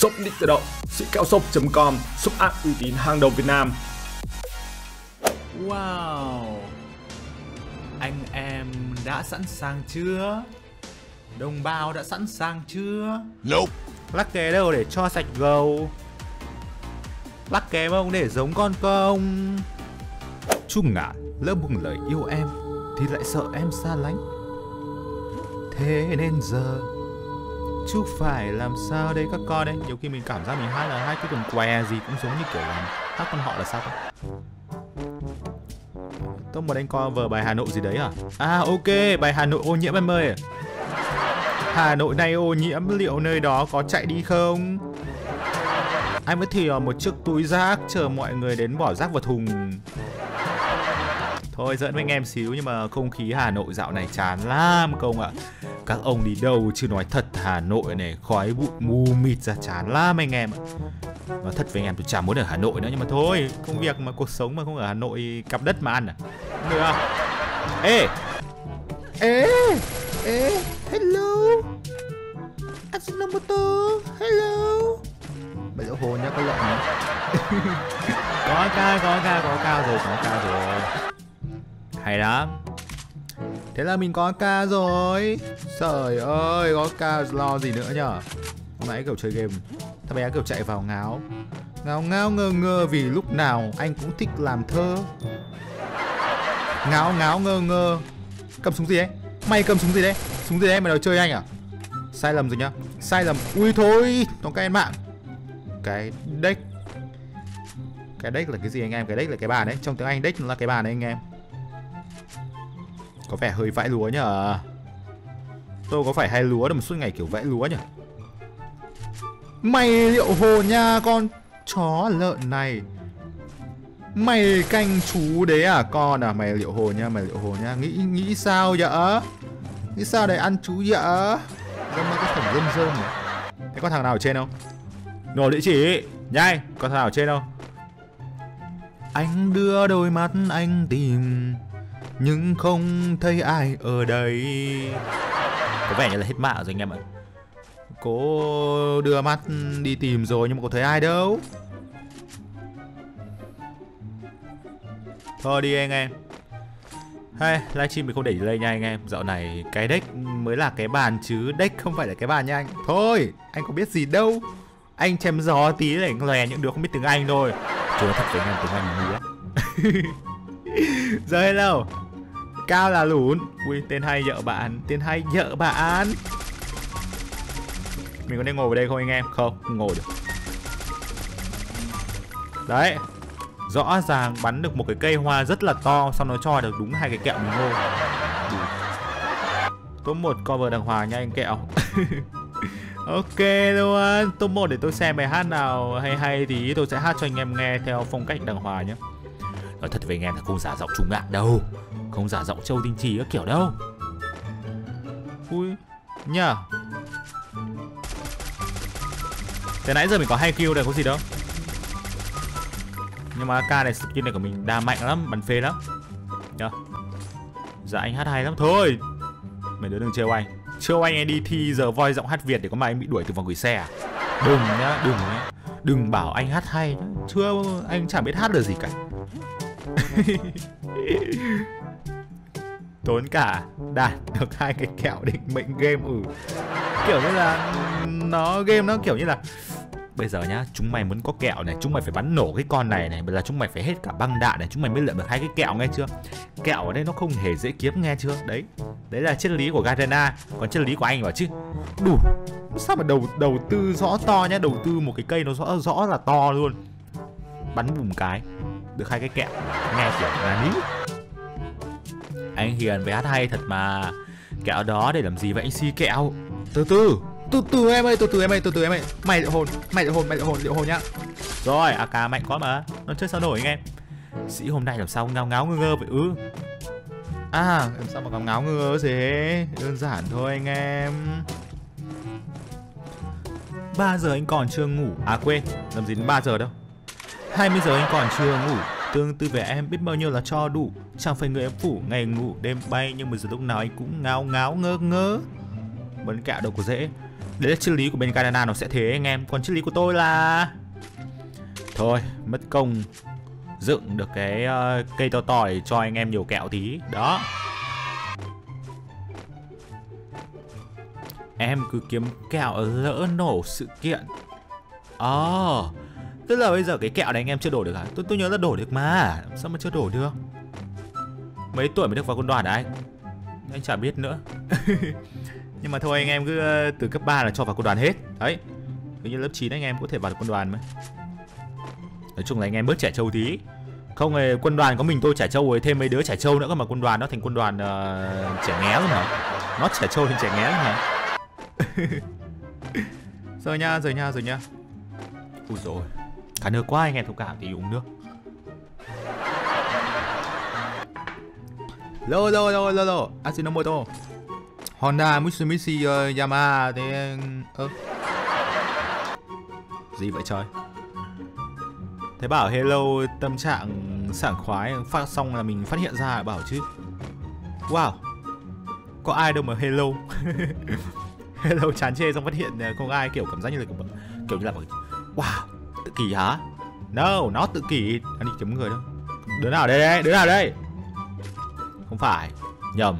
Shop nick tự động, sĩ cao shop.com, shop app uy tín hàng đầu Việt Nam. Wow, anh em đã sẵn sàng chưa? Đồng bào đã sẵn sàng chưa? Nope. Lắc kè đâu để cho sạch gầu, lắc kè mông để giống con công. Trung ngạn lỡ buông lời yêu em thì lại sợ em xa lánh, thế nên giờ chú phải làm sao đây các con? Đấy, nhiều khi mình cảm giác mình hát là hai cái tuần què gì cũng giống như kiểu là hát con họ là sao không? Tôi muốn đánh cover bài Hà Nội gì đấy à? À ok, bài Hà Nội ô nhiễm em ơi. Hà Nội này ô nhiễm, liệu nơi đó có chạy đi không? Anh mới thì một chiếc túi rác chờ mọi người đến bỏ rác vào thùng. Thôi giỡn với anh em xíu, nhưng mà không khí Hà Nội dạo này chán lắm công ạ. Các ông đi đâu chứ nói thật, Hà Nội này khói bụi mù mịt ra chán lắm anh em ạ. Nói thật với anh em tôi chả muốn ở Hà Nội nữa, nhưng mà thôi, công việc mà cuộc sống mà không ở Hà Nội cặp đất mà ăn à? Được không? Ê! Ê! Ê! Hello! Ajinomoto! Hello! Bà lỗ hồn nhá, có lộn nhá. Có ca rồi. Hay lắm. Thế là mình có ca rồi. Trời ơi, có ca lo gì nữa nhở? Hôm nãy kiểu chơi game, thằng bé kiểu chạy vào ngáo. Ngáo ngáo ngơ ngơ vì lúc nào anh cũng thích làm thơ. Ngáo ngáo ngơ ngơ. Cầm súng gì đấy? Mày cầm súng gì đấy? Súng gì đấy? Mày đòi chơi anh à? Sai lầm rồi nhá. Sai lầm. Ui thôi, nó cay mạng. Cái deck. Cái deck là cái gì anh em? Cái deck là cái bàn đấy. Trong tiếng Anh deck là cái bàn đấy anh em. Có vẻ hơi vãi lúa nhở. Tôi có phải hay lúa đâu mà suốt ngày kiểu vãi lúa nhở. Mày liệu hồ nha con chó lợn này. Mày canh chú đấy à con à? Mày liệu hồ nha, mày liệu hồ nha. Nghĩ sao vậy? Nghĩ sao để ăn chú vậy? Dâm ra cái thằng dâm dơm này. Thế có thằng nào ở trên không? Nổ địa chỉ nhanh. Có thằng nào ở trên không? Anh đưa đôi mắt anh tìm nhưng không thấy ai ở đây. Có vẻ như là hết mạng rồi anh em ạ. Cô đưa mắt đi tìm rồi nhưng mà có thấy ai đâu. Thôi đi anh em. Hey, livestream mình không để delay nha anh em. Dạo này cái deck mới là cái bàn chứ deck không phải là cái bàn nha anh. Thôi, anh có biết gì đâu. Anh chém gió tí để lòe những đứa không biết tiếng Anh thôi. Chúa thật với anh tiếng Anh mình nghĩ á. Giờ hello. Cao là lún. Ui, tên hay vợ bạn. Tên hay vợ bạn. Mình có nên ngồi vào đây không anh em? Không, không ngồi được. Đấy. Rõ ràng bắn được một cái cây hoa rất là to, xong nó cho được đúng hai cái kẹo mình ngồi. Top 1 cover đàng hoàng nha anh kẹo. Ok luôn. Top 1 để tôi xem bài hát nào hay hay thì tôi sẽ hát cho anh em nghe theo phong cách đàng hoàng nhé. Nói thật với anh em là không giả giọng Trung Ngạn đâu, không giả giọng Châu Tinh Trì các kiểu đâu. Ui nhờ. Từ nãy giờ mình có hai kill này có gì đâu. Nhưng mà AK này, skin này của mình đa mạnh lắm, bắn phê lắm. Nhờ. Dạ anh hát hay lắm. Thôi mày đứa đừng trêu anh. Trêu anh đi thi giờ voi giọng hát Việt để có mà anh bị đuổi từ vòng gửi xe à? Đừng nhá, đừng nhá. Đừng bảo anh hát hay. Chưa, anh chả biết hát được gì cả. Tốn cả đạt được hai cái kẹo định mệnh game. Ừ. Kiểu như là nó game nó kiểu như là bây giờ nhá, chúng mày muốn có kẹo này, chúng mày phải bắn nổ cái con này này, bây giờ chúng mày phải hết cả băng đạn này, chúng mày mới lượm được hai cái kẹo nghe chưa? Kẹo ở đây nó không hề dễ kiếm nghe chưa? Đấy, đấy là triết lý của Garena, còn triết lý của anh bảo chứ. Đủ, sao mà đầu tư rõ to nhá, đầu tư một cái cây nó rõ là to luôn. Bắn bùm cái, được hai cái kẹo, nghe kiểu là ní. Anh Hiền về hát hay thật mà, kẹo đó để làm gì vậy anh si kẹo? Từ từ em ơi. Mày liệu hồn nhá. Rồi, AK mạnh quá mà. Nó chơi sao nổi anh em. Sĩ hôm nay làm sao ngáo ngáo ngơ ngơ vậy ư? À, làm sao mà ngáo ngơ ngơ thế? Đơn giản thôi anh em. 3 giờ anh còn chưa ngủ. À quên, làm gì đến 3 giờ đâu. 20 giờ anh còn chưa ngủ. Tương tư về em biết bao nhiêu là cho đủ. Chẳng phải người em phủ ngày ngủ đêm bay, nhưng mà giờ lúc nào anh cũng ngáo ngáo ngơ ngơ. Bấn kẹo đâu có dễ. Đấy là triết lý của bên Garena, nó sẽ thế anh em. Còn triết lý của tôi là thôi, mất công dựng được cái cây to to để cho anh em nhiều kẹo tí. Đó, em cứ kiếm kẹo lỡ nổ sự kiện. Tức là bây giờ cái kẹo này anh em chưa đổ được hả? Tôi nhớ là đổ được mà. Sao mà chưa đổ được? Mấy tuổi mới được vào quân đoàn đấy? Anh chả biết nữa. Nhưng mà thôi anh em cứ từ cấp 3 là cho vào quân đoàn hết. Đấy, cứ như lớp 9 anh em có thể vào được quân đoàn mới. Nói chung là anh em bớt trẻ trâu tí. Không hề quân đoàn có mình tôi trẻ trâu rồi, thêm mấy đứa trẻ trâu nữa cơ mà quân đoàn nó thành quân đoàn trẻ nghéo rồi hả? Nó trẻ trâu thành trẻ nghéo rồi hả? Rồi nha, rồi nha, rồi nha. Ui dồi, khá nước quá anh em, thông cảm thì uống nước. Lô lô lô lô lô Ajinomoto Honda Mitsubishi Yamaha thế... Gì vậy trời? Thế bảo hello tâm trạng sảng khoái, phát xong là mình phát hiện ra bảo chứ. Wow, có ai đâu mà hello. Hello chán chê xong phát hiện không ai, kiểu cảm giác như là kiểu như là wow, tự kỷ hả? No, nó tự kỷ. Anh đi chấm người đâu. Đứa nào đây đấy? Đứa nào đây? Không phải. Nhầm.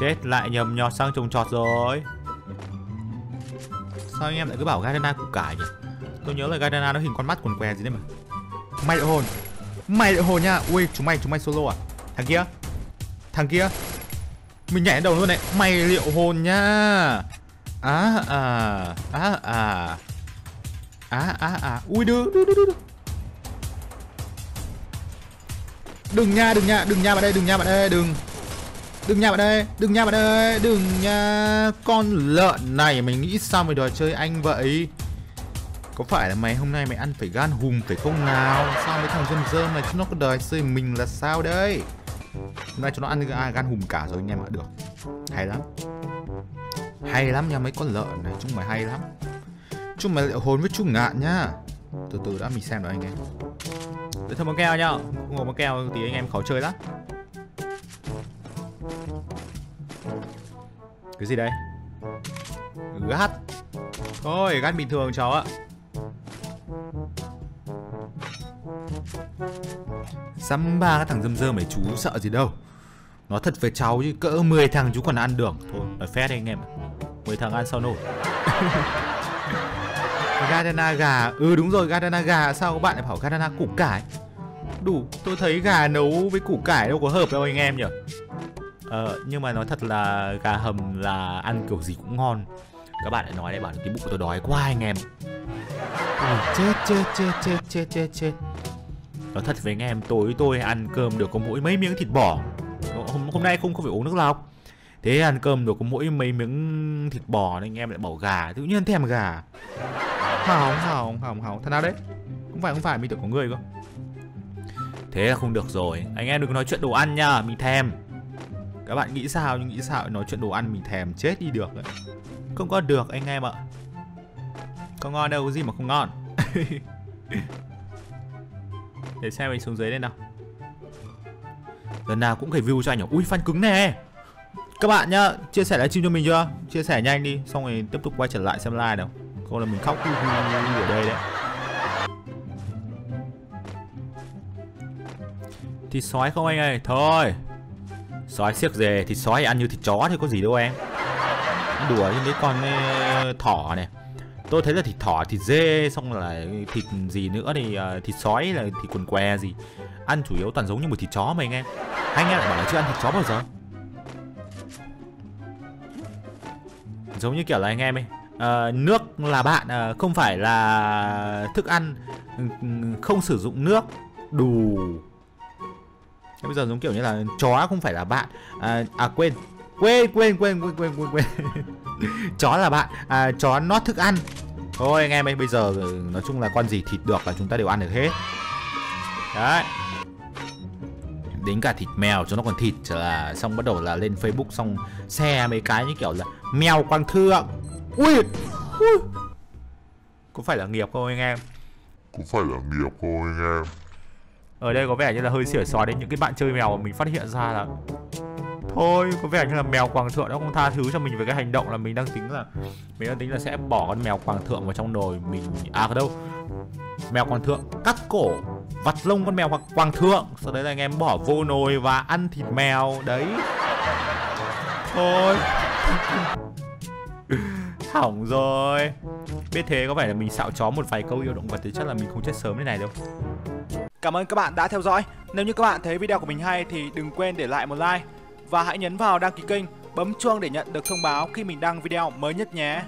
Chết, lại nhầm nhọt sang trồng trọt rồi. Sao anh em lại cứ bảo Garena củ cải nhỉ? Tôi nhớ là Garena nó hình con mắt quần què gì đấy mà. Mày đội hồn. Mày đội hồn nha. Ui, chúng mày solo à? Thằng kia. Thằng kia. Mình nhảy đến đầu luôn này. Mày liệu hồn nha. Ui đưa. Đừng nha. Con lợn này mày nghĩ sao mày đòi chơi anh vậy? Có phải là mày hôm nay mày ăn phải gan hùm phải không nào? Sao mấy thằng dơm này chúng nó có đòi chơi mình là sao đấy? Hôm nay cho nó ăn gan hùm cả rồi anh em ạ, được. Hay lắm. Hay lắm nha mấy con lợn này, chúng mày hay lắm. Chúng mày liệu hồn với chú Ngạn nhá. Từ từ đã, mình xem rồi anh em. Để thêm một keo nhá. Ngồi một keo tí anh em khó chơi lắm. Cái gì đấy? Gắt. Thôi gắt bình thường cháu ạ. Dăm ba các thằng dâm dơ mày chú sợ gì đâu. Nó thật với cháu chứ cỡ 10 thằng chú còn ăn được. Thôi phải phét anh em. 10 thằng ăn sao nổi. Garena gà. Ừ đúng rồi, Garena gà. Sao các bạn lại bảo Garena củ cải? Đủ, tôi thấy gà nấu với củ cải đâu có hợp đâu anh em nhỉ. Nhưng mà nói thật là gà hầm là ăn kiểu gì cũng ngon. Các bạn lại nói lại bảo cái bụng của tôi đói quá anh em. Chết. Nói thật với anh em, tối tôi ăn cơm được có mỗi mấy miếng thịt bò. Hôm nay không phải uống nước lọc. Thế ăn cơm được có mỗi mấy miếng thịt bò nên anh em lại bảo gà, tự nhiên thèm gà. Hỏng. Thằng nào đấy? Không phải, mình tưởng có người cơ. Thế là không được rồi. Anh em đừng nói chuyện đồ ăn nha, mình thèm. Các bạn nghĩ sao, nhưng nghĩ sao nói chuyện đồ ăn mình thèm chết đi được đấy. Không có được anh em ạ. Có ngon đâu, có gì mà không ngon. Để xem mình xuống dưới đây nào. Lần nào cũng phải view cho anh nhỉ. Ui fan cứng nè. Các bạn nhá, chia sẻ livestream cho mình chưa? Chia sẻ nhanh đi, xong rồi tiếp tục quay trở lại xem live nào. Không là mình khóc ở đây đấy. Thịt sói không anh ơi? Thôi, sói siếc dề, thịt sói ăn như thịt chó thì có gì đâu em. Đùa như mấy con thỏ này. Tôi thấy là thịt thỏ, thịt dê, xong là thịt gì nữa thì thịt sói là thịt quần què gì. Ăn chủ yếu toàn giống như một thịt chó mà anh em. Anh em lại bảo là chưa ăn thịt chó bao giờ. Giống như kiểu là anh em ấy, nước là bạn, không phải là thức ăn, không sử dụng nước. Đủ. Bây giờ giống kiểu như là chó không phải là bạn. Quên. Chó là bạn, chó nó thức ăn. Thôi anh em ơi, bây giờ nói chung là con gì thịt được là chúng ta đều ăn được hết. Đấy. Đến cả thịt mèo cho nó còn thịt là xong, bắt đầu là lên Facebook xong xe mấy cái như kiểu là mèo Quang Thượng. Ui. Có phải là nghiệp không anh em? Ở đây có vẻ như là hơi xỉa xóa đến những cái bạn chơi mèo mà mình phát hiện ra là Thôi có vẻ như là mèo Quảng Thượng nó không tha thứ cho mình về cái hành động là mình đang tính là sẽ bỏ con mèo Quảng Thượng vào trong nồi mình. À đâu, mèo Quảng Thượng cắt cổ, vặt lông con mèo Quảng Thượng, sau đấy là anh em bỏ vô nồi và ăn thịt mèo đấy. Thôi hỏng rồi. Biết thế có vẻ là mình xạo chó một vài câu yêu động vật thì chắc là mình không chết sớm thế này đâu. Cảm ơn các bạn đã theo dõi. Nếu như các bạn thấy video của mình hay thì đừng quên để lại một like và hãy nhấn vào đăng ký kênh, bấm chuông để nhận được thông báo khi mình đăng video mới nhất nhé.